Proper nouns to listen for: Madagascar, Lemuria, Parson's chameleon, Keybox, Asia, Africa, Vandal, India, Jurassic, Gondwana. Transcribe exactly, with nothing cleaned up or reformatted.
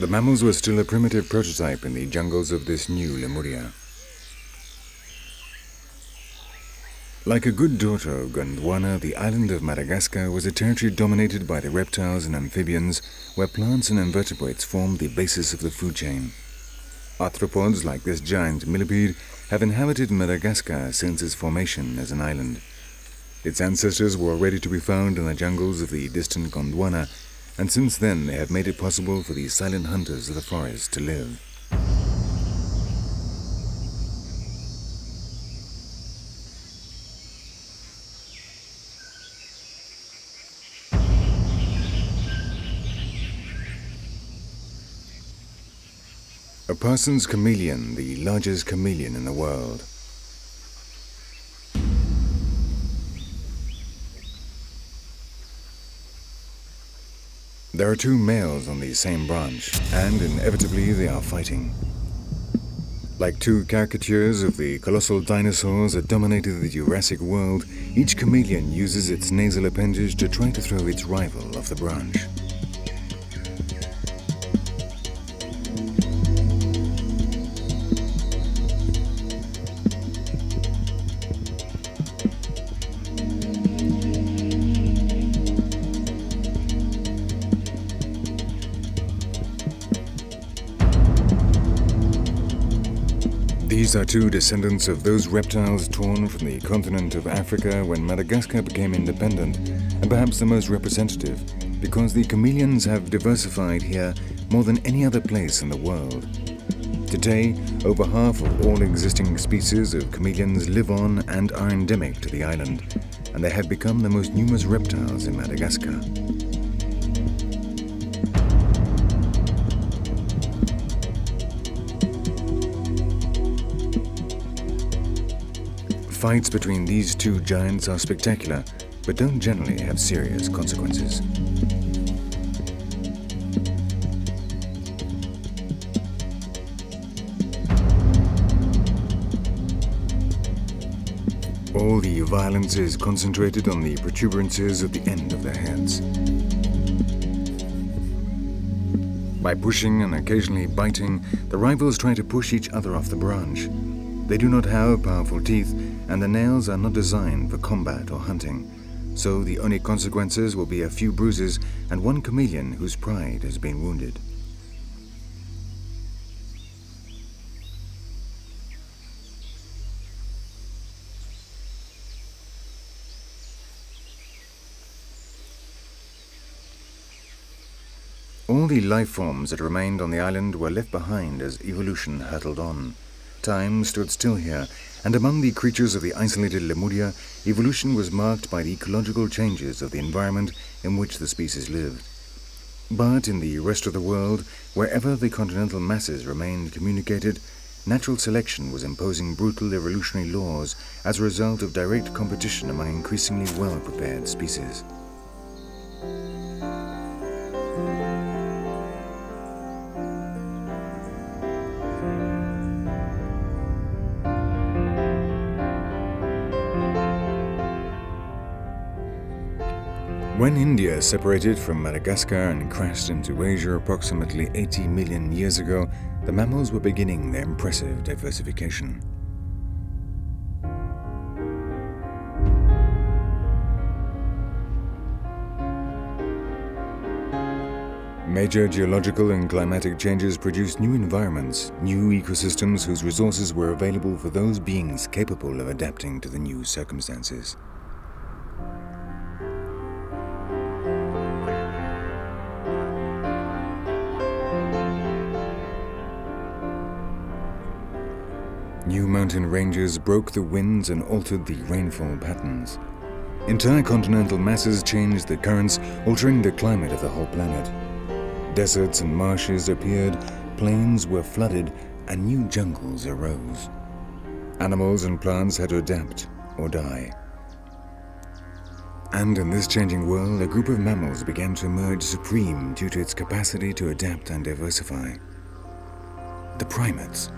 The mammals were still a primitive prototype in the jungles of this new Lemuria. Like a good daughter of Gondwana, the island of Madagascar was a territory dominated by the reptiles and amphibians, where plants and invertebrates formed the basis of the food chain. Arthropods like this giant millipede have inhabited Madagascar since its formation as an island. Its ancestors were already to be found in the jungles of the distant Gondwana, and since then they have made it possible for these silent hunters of the forest to live. A Parson's chameleon, the largest chameleon in the world. There are two males on the same branch, and inevitably they are fighting. Like two caricatures of the colossal dinosaurs that dominated the Jurassic world, each chameleon uses its nasal appendage to try to throw its rival off the branch. These are two descendants of those reptiles torn from the continent of Africa when Madagascar became independent, and perhaps the most representative, because the chameleons have diversified here more than any other place in the world. Today, over half of all existing species of chameleons live on and are endemic to the island, and they have become the most numerous reptiles in Madagascar. Fights between these two giants are spectacular, but don't generally have serious consequences. All the violence is concentrated on the protuberances at the end of their heads. By pushing and occasionally biting, the rivals try to push each other off the branch. They do not have powerful teeth, and the nails are not designed for combat or hunting, so the only consequences will be a few bruises and one chameleon whose pride has been wounded. All the life forms that remained on the island were left behind as evolution hurtled on. Time stood still here, and among the creatures of the isolated Lemuria, evolution was marked by the ecological changes of the environment in which the species lived. But in the rest of the world, wherever the continental masses remained communicated, natural selection was imposing brutal evolutionary laws as a result of direct competition among increasingly well-prepared species. When India separated from Madagascar and crashed into Asia approximately eighty million years ago, the mammals were beginning their impressive diversification. Major geological and climatic changes produced new environments, new ecosystems whose resources were available for those beings capable of adapting to the new circumstances. New mountain ranges broke the winds and altered the rainfall patterns. Entire continental masses changed the currents, altering the climate of the whole planet. Deserts and marshes appeared, plains were flooded, and new jungles arose. Animals and plants had to adapt or die. And in this changing world, a group of mammals began to emerge supreme due to its capacity to adapt and diversify. The primates.